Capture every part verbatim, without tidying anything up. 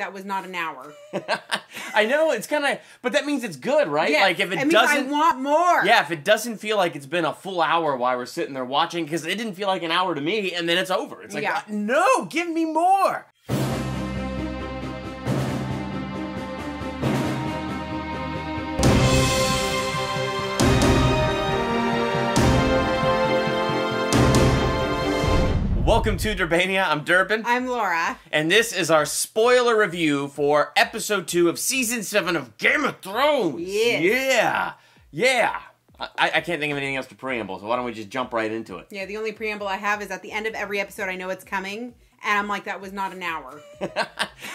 that was not an hour. I know, it's kind of, but that means it's good, right? Yeah, like if it I mean, doesn't, I want more. Yeah, if it doesn't feel like it's been a full hour while we're sitting there watching, because it didn't feel like an hour to me, and then it's over. It's like, yeah. No, give me more. Welcome to Durbania. I'm Durbin. I'm Laura. And this is our spoiler review for episode two of season seven of Game of Thrones. Yes. Yeah. Yeah. I, I can't think of anything else to preamble, so why don't we just jump right into it? Yeah, the only preamble I have is at the end of every episode I know it's coming, and I'm like, that was not an hour.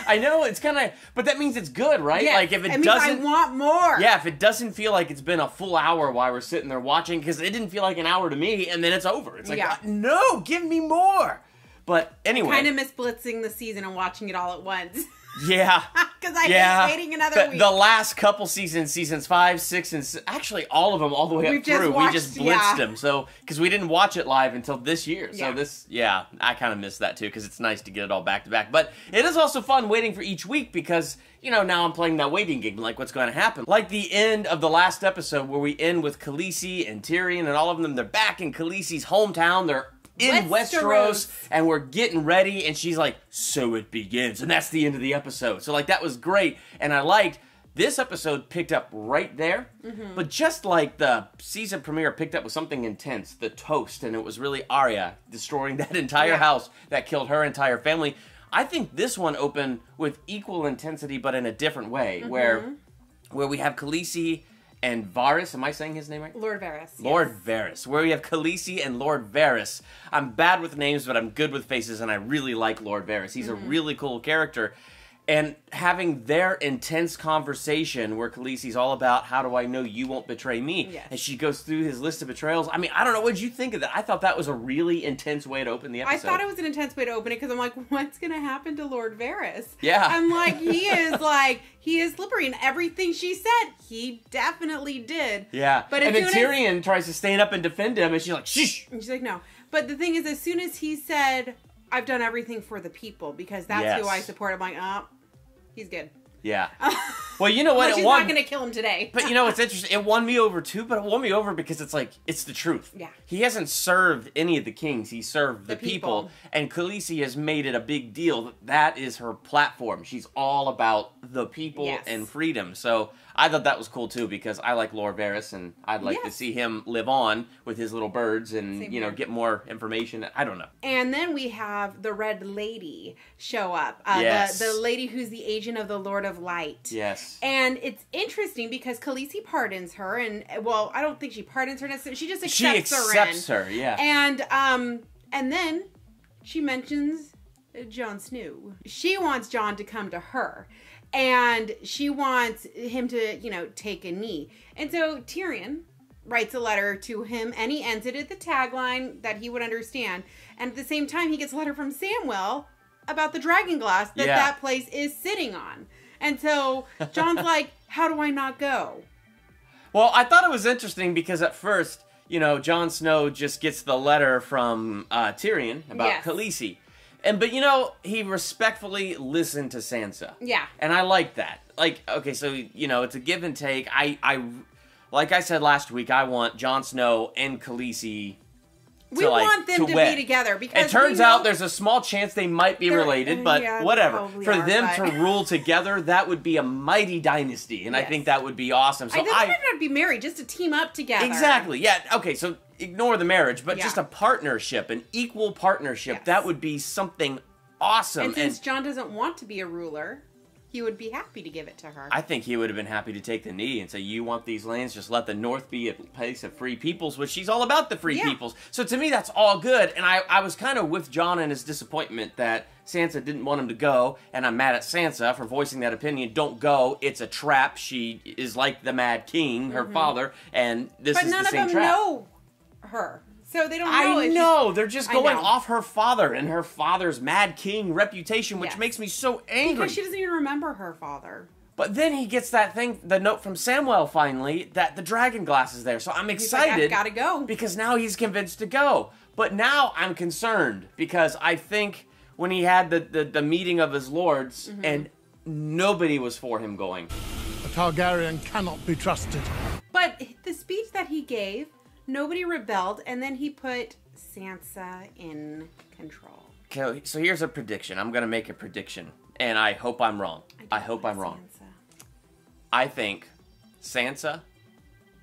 I know, it's kind of, but that means it's good, right? Yeah, like if it, it means doesn't, I want more. Yeah, if it doesn't feel like it's been a full hour while we're sitting there watching, because it didn't feel like an hour to me, and then it's over. It's like, yeah. No, give me more. But anyway, I kind of miss blitzing the season and watching it all at once. Yeah. Because I yeah. hate waiting another the, week. The last couple seasons, seasons five, six, and actually all of them all the way We've up through, watched, we just blitzed yeah. them. So, because we didn't watch it live until this year. Yeah. So this, yeah, I kind of miss that too, because it's nice to get it all back to back. But it is also fun waiting for each week because, you know, now I'm playing that waiting game, like what's going to happen. Like the end of the last episode where we end with Khaleesi and Tyrion and all of them, they're back in Khaleesi's hometown. They're in Westeros. Westeros, and we're getting ready, and she's like, so it begins, and that's the end of the episode. So, like, that was great, and I liked this episode picked up right there, mm-hmm. but just like the season premiere picked up with something intense, the toast, and it was really Arya destroying that entire yeah. house that killed her entire family. I think this one opened with equal intensity, but in a different way, mm-hmm. where, where we have Khaleesi and Varys, am I saying his name right? Lord Varys. Lord yes. Varys, where we have Khaleesi and Lord Varys. I'm bad with names, but I'm good with faces, and I really like Lord Varys. He's mm-hmm. a really cool character. And having their intense conversation where Khaleesi's all about, how do I know you won't betray me? Yes. And she goes through his list of betrayals. I mean, I don't know. What did you think of that? I thought that was a really intense way to open the episode. I thought it was an intense way to open it because I'm like, what's going to happen to Lord Varys? Yeah. I'm like, he is like, he is slippery. And everything she said, he definitely did. Yeah. But and then Tyrion as... tries to stand up and defend him. And she's like, shh. And she's like, no. But the thing is, as soon as he said, I've done everything for the people because that's yes. who I support, I'm like, oh. He's good. Yeah. Well, you know what? Well, she's it won, not going to kill him today. But you know, it's interesting. It won me over too, but it won me over because it's like, it's the truth. Yeah. He hasn't served any of the kings. He served the, the people. people. And Khaleesi has made it a big deal that that is her platform. She's all about the people yes. and freedom. So I thought that was cool too because I like Lord Varys and I'd like yes. to see him live on with his little birds and, Same you know, here. get more information. I don't know. And then we have the Red Lady show up. Uh, yes. the, the lady who's the agent of the Lord of Light. Yes. And it's interesting because Khaleesi pardons her and, well, I don't think she pardons her necessarily. She just accepts her in. She accepts her, her yeah. And, um, and then she mentions Jon Snow. She wants Jon to come to her. And she wants him to, you know, take a knee. And so Tyrion writes a letter to him, and he ends it at the tagline that he would understand. And at the same time, he gets a letter from Samwell about the dragonglass that yeah. that place is sitting on. And so Jon's like, how do I not go? Well, I thought it was interesting because at first, you know, Jon Snow just gets the letter from uh, Tyrion about yes. Khaleesi. And, but, you know, he respectfully listened to Sansa. Yeah. And I like that. Like, okay, so, you know, it's a give and take. I, I like I said last week, I want Jon Snow and Khaleesi to, We like, want them to, to be together. Because it turns out there's a small chance they might be related, but yeah, whatever. For are, them but... to rule together, that would be a mighty dynasty. And yes. I think that would be awesome. So I don't think they'd be married, just to team up together. Exactly. Yeah, okay, so... Ignore the marriage, but yeah. just a partnership, an equal partnership. Yes. That would be something awesome. And since and Jon doesn't want to be a ruler, he would be happy to give it to her. I think he would have been happy to take the knee and say, you want these lands, just let the North be a place of free peoples, which she's all about the free yeah. peoples. So to me, that's all good. And I, I was kind of with Jon and his disappointment that Sansa didn't want him to go, and I'm mad at Sansa for voicing that opinion. Don't go. It's a trap. She is like the Mad King, her mm-hmm. father, and this but is the same trap. But none of them know her. So they don't know. I know. They're just going off her father and her father's Mad King reputation, which yes. makes me so angry. Because she doesn't even remember her father. But then he gets that thing, the note from Samwell finally, that the dragonglass is there. So I'm excited. He's like, I've gotta go. Because now he's convinced to go. But now I'm concerned because I think when he had the, the, the meeting of his lords mm-hmm. and nobody was for him going. A Targaryen cannot be trusted. But the speech that he gave, nobody rebelled, and then he put Sansa in control. Okay, so here's a prediction. I'm gonna make a prediction, and I hope I'm wrong. I, I hope I'm wrong. Sansa. I think Sansa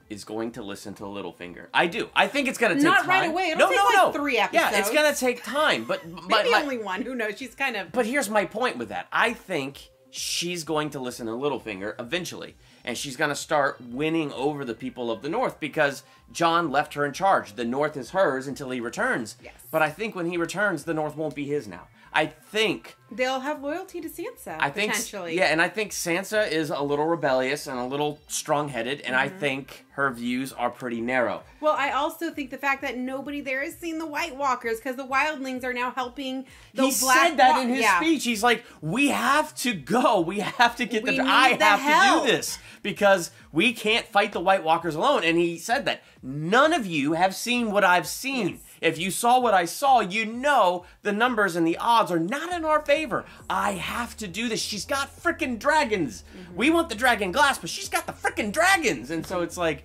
is going to listen to Littlefinger. I do. I think it's gonna take Not time. Not right away. It'll no, take no, like no. three episodes. Yeah, it's gonna take time. But maybe my, only one. Who knows? She's kind of. But here's my point with that. I think she's going to listen to Littlefinger eventually, and she's going to start winning over the people of the North because Jon left her in charge. The North is hers until he returns. Yes. But I think when he returns, the North won't be his now. I think they'll have loyalty to Sansa. I think, potentially. Yeah, and I think Sansa is a little rebellious and a little strong-headed, and mm-hmm. I think her views are pretty narrow. Well, I also think the fact that nobody there has seen the White Walkers because the Wildlings are now helping the he Black He said that in his yeah. speech. He's like, "We have to go. We have to get we them. I the have help. to do this because we can't fight the White Walkers alone." And he said that none of you have seen what I've seen. Yes. If you saw what I saw, you know the numbers and the odds are not in our favor. I have to do this. She's got freaking dragons. Mm-hmm. We want the dragonglass, but she's got the freaking dragons. And so it's like,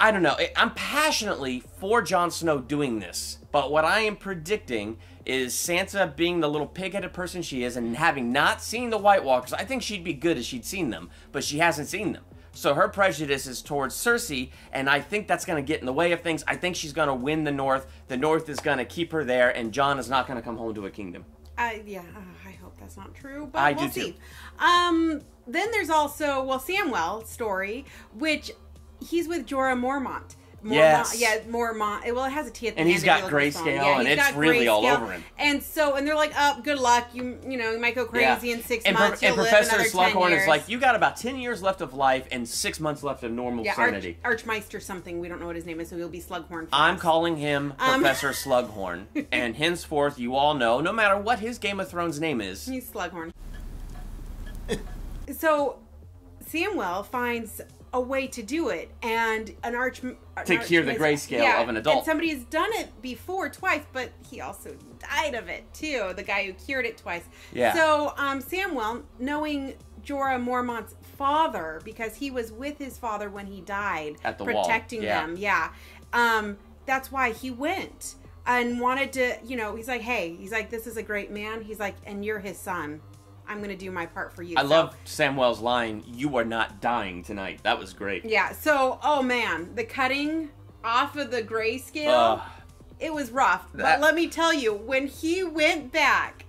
I don't know. I'm passionately for Jon Snow doing this. But what I am predicting is Sansa being the little pig-headed person she is and having not seen the White Walkers. I think she'd be good if she'd seen them, but she hasn't seen them. So her prejudice is towards Cersei, and I think that's going to get in the way of things. I think she's going to win the North. The North is going to keep her there, and Jon is not going to come home to a kingdom. Uh, yeah, uh, I hope that's not true, but I we'll do see. Too. Um, then there's also, well, Samwell's story, which he's with Jorah Mormont. Mormont, yes. Yeah, Mormont. Well, it has a T at the end. And he's got grayscale, yeah, and it's really all over him. And so, and they're like, oh, good luck. You you know, you might go crazy yeah. in six and months. Pro and Professor Slughorn is like, you got about ten years left of life and six months left of normal yeah, sanity. Arch, Archmeister something. We don't know what his name is, so he'll be Slughorn. For I'm us. calling him um, Professor Slughorn. And henceforth, you all know, no matter what his Game of Thrones name is. He's Slughorn. So, Samwell finds a way to do it, and an arch an to arch cure the grayscale yeah, of an adult. And somebody has done it before twice, but he also died of it too. The guy who cured it twice. Yeah. So um, Samwell, knowing Jorah Mormont's father, because he was with his father when he died, at the protecting wall. Yeah. them. Yeah. Um, that's why he went and wanted to. You know, he's like, hey, he's like, this is a great man. He's like, and you're his son. I'm going to do my part for you. I so. love Samwell's line, you are not dying tonight. That was great. Yeah, so, oh man, the cutting off of the grayscale, uh, it was rough. That... But let me tell you, when he went back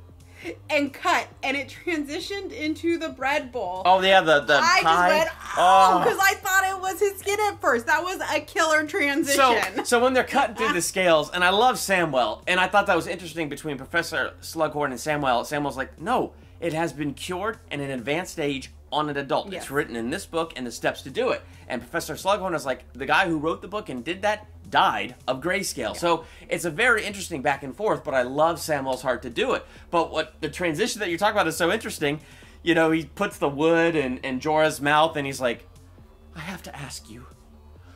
and cut, and it transitioned into the bread bowl. Oh yeah, the, the I pie. just went, oh, because oh. I thought it was his skin at first. That was a killer transition. So, so when they're cutting through the scales, and I love Samwell, and I thought that was interesting between Professor Slughorn and Samwell. Samwell's like, no. It has been cured in an advanced age on an adult. Yes. It's written in this book and the steps to do it. And Professor Slughorn is like, the guy who wrote the book and did that died of grayscale. Yeah. So it's a very interesting back and forth, but I love Samwell's heart to do it. But what the transition that you're talking about is so interesting. You know, he puts the wood in, in Jorah's mouth and he's like, I have to ask you,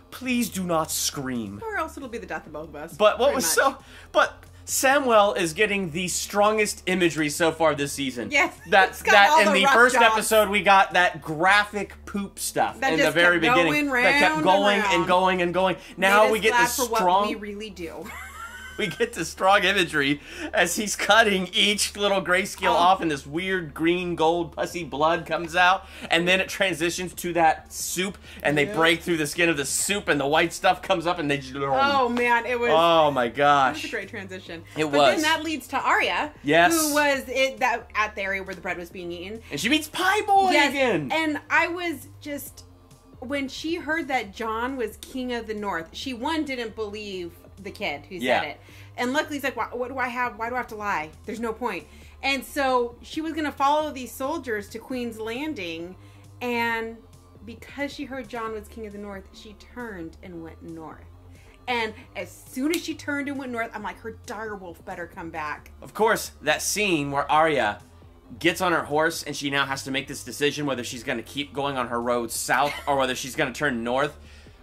please do not scream. Or else it'll be the death of both of us. But what was so... But... Samwell is getting the strongest imagery so far this season. Yes. That's that in the first jobs. episode we got that graphic poop stuff that in the very beginning. That kept going and, and going and going. Now we get this strong for what we really do. We get this strong imagery as he's cutting each little grayscale um, off and this weird green, gold, pussy blood comes out. And then it transitions to that soup and they yeah. break through the skin of the soup and the white stuff comes up and they... Oh, man. It was... Oh, my gosh. It was a great transition. It but was. But then that leads to Arya. Yes. Who was it that at the area where the bread was being eaten. And she meets Pie Boy yes. again. And I was just... When she heard that Jon was king of the North, she, one, didn't believe... the kid who yeah. said it, and luckily he's like, what, what do I have? Why do I have to lie? There's no point. And so she was gonna follow these soldiers to Queen's Landing, and because she heard Jon was king of the North, she turned and went north. And as soon as she turned and went north, I'm like, her direwolf better come back. Of course, that scene where Arya gets on her horse and she now has to make this decision whether she's gonna keep going on her road south or whether she's gonna turn north.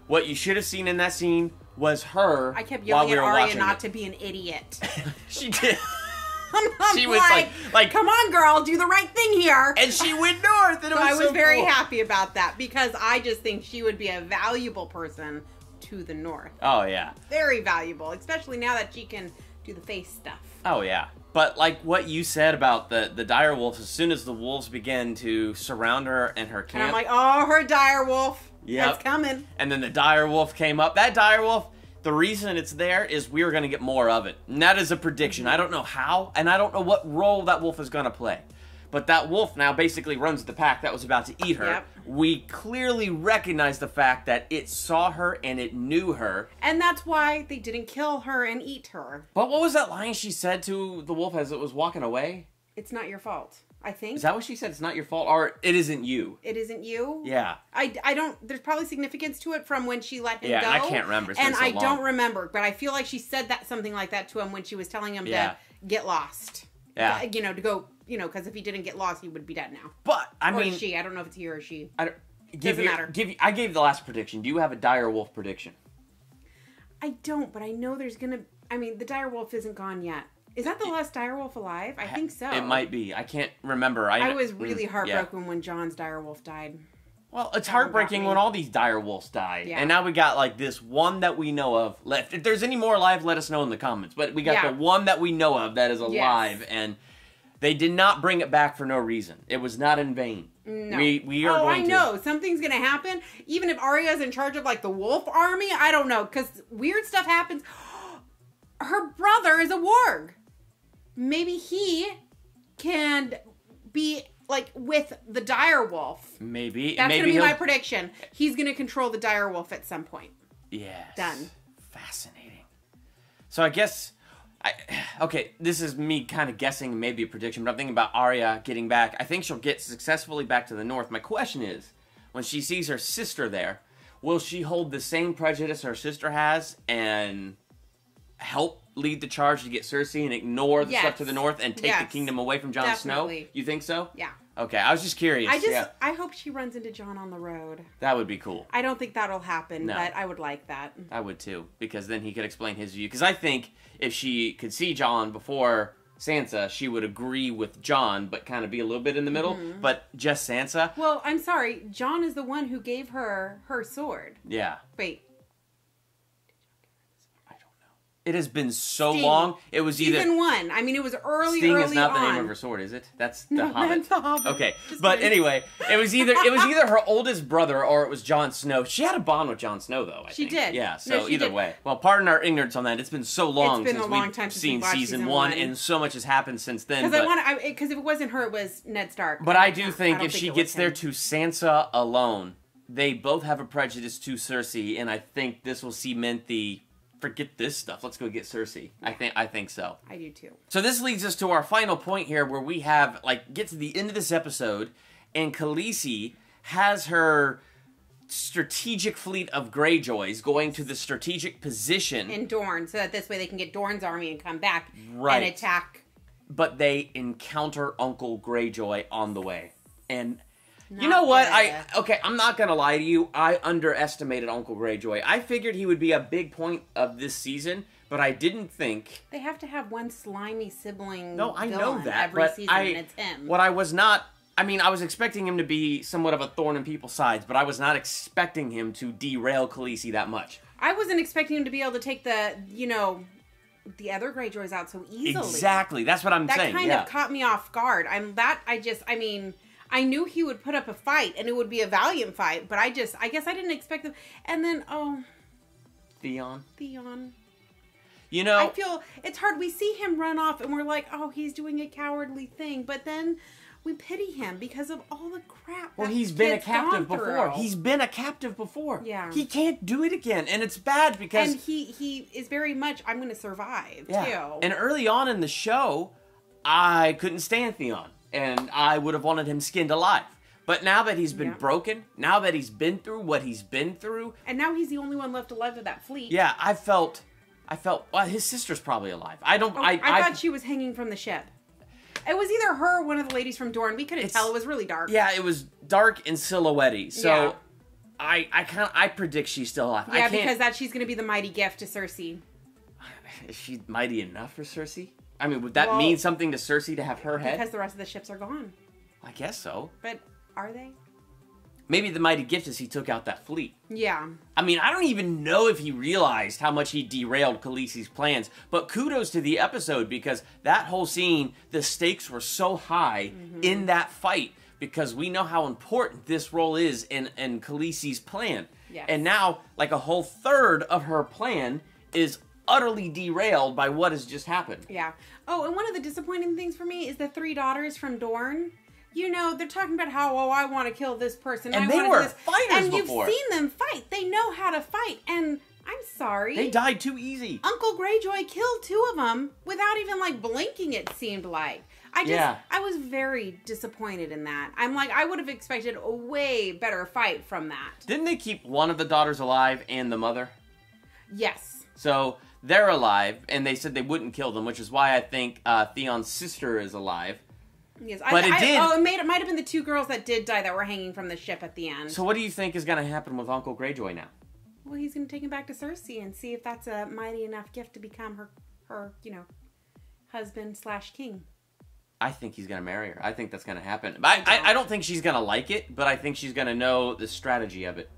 What you should have seen in that scene was her. I kept yelling while we at were Arya not it. to be an idiot. She did. She was like, like, like, come on, girl, do the right thing here. And she went north. And so it was I was so very cool. happy about that, because I just think she would be a valuable person to the north. Oh, yeah. Very valuable, especially now that she can do the face stuff. Oh, yeah. But like what you said about the, the dire wolves, as soon as the wolves begin to surround her and her camp. And I'm like, oh, her dire wolf. Yeah. It's coming. And then the dire wolf came up. That dire wolf, the reason it's there is we are going to get more of it. And that is a prediction. I don't know how, and I don't know what role that wolf is going to play. But that wolf now basically runs the pack that was about to eat her. Yep. We clearly recognize the fact that it saw her and it knew her. And that's why they didn't kill her and eat her. But what was that line she said to the wolf as it was walking away? It's not your fault, I think. Is that what she said? It's not your fault? Or it isn't you. It isn't you? Yeah. I, I don't, there's probably significance to it from when she let him yeah, go. Yeah, I can't remember. It's and so I long. don't remember, but I feel like she said that something like that to him when she was telling him yeah. to get lost. Yeah. You know, to go... You know, because if he didn't get lost, he would be dead now. But, I or mean... Or she. I don't know if it's he or she. I don't, give Doesn't your, matter. Give, I gave the last prediction. Do you have a dire wolf prediction? I don't, but I know there's going to... I mean, the dire wolf isn't gone yet. Is that the it, last dire wolf alive? I think so. It might be. I can't remember. I, I was really heartbroken yeah. when Jon's dire wolf died. Well, it's that heartbreaking when all these dire wolves died. Yeah. And now we got, like, this one that we know of left. If there's any more alive, let us know in the comments. But we got yeah. the one that we know of that is alive yes. and... They did not bring it back for no reason. It was not in vain. No. We, we are oh, going I know. To... Something's going to happen. Even if Arya's in charge of, like, the wolf army, I don't know. Because weird stuff happens. Her brother is a warg. Maybe he can be, like, with the dire wolf. Maybe. That's going to be he'll... my prediction. He's going to control the dire wolf at some point. Yes. Done. Fascinating. So I guess... I, okay, this is me kind of guessing, maybe a prediction, but I'm thinking about Arya getting back. I think she'll get successfully back to the north. My question is, when she sees her sister there, will she hold the same prejudice her sister has and help lead the charge to get Cersei and ignore the yes. stuff to the north and take yes. the kingdom away from Jon Snow? You think so? Yeah. Okay, I was just curious. I just, yeah. I hope she runs into Jon on the road. That would be cool. I don't think that'll happen, no. but I would like that. I would too, because then he could explain his view. Because I think if she could see Jon before Sansa, she would agree with Jon, but kind of be a little bit in the middle, mm-hmm. but just Sansa. Well, I'm sorry, Jon is the one who gave her her sword. Yeah. Wait. It has been so Sting. long. It was either season one. I mean, it was early. Sting early is not on. the name of her sword, is it? That's the no, Hobbit. That's the Hobbit. Okay, Just but kidding. anyway, it was either it was either her oldest brother or it was Jon Snow. She had a bond with Jon Snow, though. I she think. did. Yeah. So no, either did. way, well, pardon our ignorance on that. It's been so long been since long we've since seen we season, season one, one, and so much has happened since then. Because I want because if it wasn't her, it was Ned Stark. But I do yeah, think I if think she gets there to Sansa alone, they both have a prejudice to Cersei, and I think this will cement the. Forget this stuff. Let's go get Cersei. Yeah. I think I think so. I do too. So this leads us to our final point here where we have, like, get to the end of this episode and Khaleesi has her strategic fleet of Greyjoys going to the strategic position. In Dorne, so that this way they can get Dorne's army and come back right. and attack. But they encounter Uncle Greyjoy on the way. And... Not you know what? I Okay, I'm not going to lie to you. I underestimated Uncle Greyjoy. I figured he would be a big point of this season, but I didn't think... They have to have one slimy sibling No, I know that, every but season, I, and it's him. What I was not... I mean, I was expecting him to be somewhat of a thorn in people's sides, but I was not expecting him to derail Khaleesi that much. I wasn't expecting him to be able to take the, you know... the other Greyjoys out so easily. Exactly. That's what I'm that saying. That kind yeah. of caught me off guard. I'm That, I just... I mean... I knew he would put up a fight, and it would be a valiant fight, but I just, I guess I didn't expect them. And then, oh. Theon. Theon. You know. I feel, it's hard. We see him run off, and we're like, oh, he's doing a cowardly thing. But then we pity him because of all the crap Well, he's been a captive before. He's been a captive before. Yeah. He can't do it again, and it's bad because. And he, he is very much, I'm going to survive, yeah. too. And early on in the show, I couldn't stand Theon. And I would have wanted him skinned alive. But now that he's been yeah. broken, now that he's been through what he's been through... And now he's the only one left alive of that fleet. Yeah, I felt... I felt... Well, his sister's probably alive. I don't... Oh, I, I, I thought she was hanging from the ship. It was either her or one of the ladies from Dorne. We couldn't tell. It was really dark. Yeah, it was dark and silhouette-y. So... Yeah. I, I kind of... I predict she's still alive. Yeah, I can't, because that she's going to be the mighty gift to Cersei. Is she mighty enough for Cersei? I mean, would that well, mean something to Cersei to have her head? Because the rest of the ships are gone. I guess so. But are they? Maybe the mighty gift is he took out that fleet. Yeah. I mean, I don't even know if he realized how much he derailed Khaleesi's plans, but kudos to the episode because that whole scene, the stakes were so high mm-hmm. in that fight because we know how important this role is in, in Khaleesi's plan. Yes. And now, like a whole third of her plan is utterly derailed by what has just happened. Yeah. Oh, and one of the disappointing things for me is the three daughters from Dorne. You know, they're talking about how, oh, I want to kill this person. And I they were this. fighters and before. And you've seen them fight. They know how to fight. And I'm sorry. They died too easy. Uncle Greyjoy killed two of them without even, like, blinking, it seemed like. I just, yeah. I was very disappointed in that. I'm like, I would have expected a way better fight from that. Didn't they keep one of the daughters alive and the mother? Yes. So they're alive, and they said they wouldn't kill them, which is why I think uh, Theon's sister is alive. Yes, but I, it I, did. Oh, it, made, it might have been the two girls that did die that were hanging from the ship at the end. So what do you think is going to happen with Uncle Greyjoy now? Well, he's going to take him back to Cersei and see if that's a mighty enough gift to become her, her you know, husband slash king. I think he's going to marry her. I think that's going to happen. I, I, don't. I, I don't think she's going to like it, but I think she's going to know the strategy of it.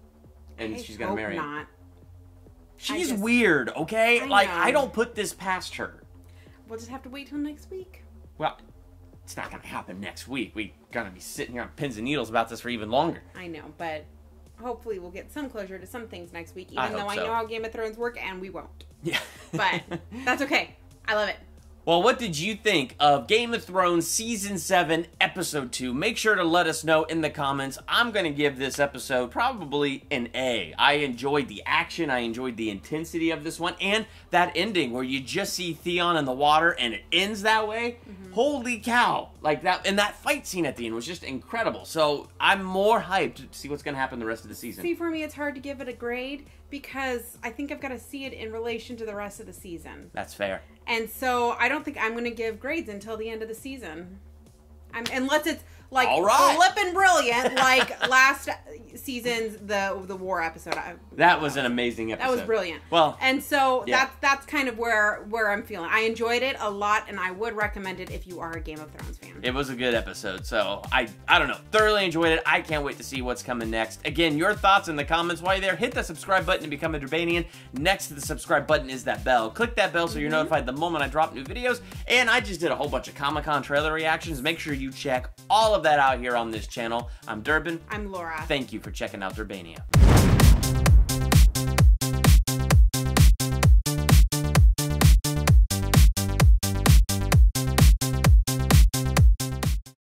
And I she's going to marry not. him. She's just, weird, okay? I like, know. I don't put this past her. We'll just have to wait till next week. Well... It's not going to happen next week. We're going to be sitting here on pins and needles about this for even longer. I know, but hopefully we'll get some closure to some things next week, even I though I so. know how Game of Thrones work, and we won't. Yeah. But that's okay. I love it. Well, what did you think of Game of Thrones Season seven, Episode two? Make sure to let us know in the comments. I'm going to give this episode probably an A. I enjoyed the action. I enjoyed the intensity of this one. And that ending where you just see Theon in the water and it ends that way. Mm-hmm. Holy cow. Like that, and that fight scene at the end was just incredible. So I'm more hyped to see what's going to happen the rest of the season. See, for me, it's hard to give it a grade because I think I've got to see it in relation to the rest of the season. That's fair. And so I don't think I'm going to give grades until the end of the season. I'm, unless it's like right. flipping brilliant, like last season's the the war episode. I, that was an amazing episode. That was brilliant. Well, and so yeah. that's that's kind of where where I'm feeling. I enjoyed it a lot, and I would recommend it if you are a Game of Thrones fan. It was a good episode, so I I don't know, thoroughly enjoyed it. I can't wait to see what's coming next. Again, your thoughts in the comments while you're there. Hit that subscribe button to become a Durbanian. Next to the subscribe button is that bell. Click that bell so you're mm-hmm. notified the moment I drop new videos. And I just did a whole bunch of Comic-Con trailer reactions. Make sure you check all of that out here on this channel. I'm Durbin. I'm Laura. Thank you for checking out Durbania.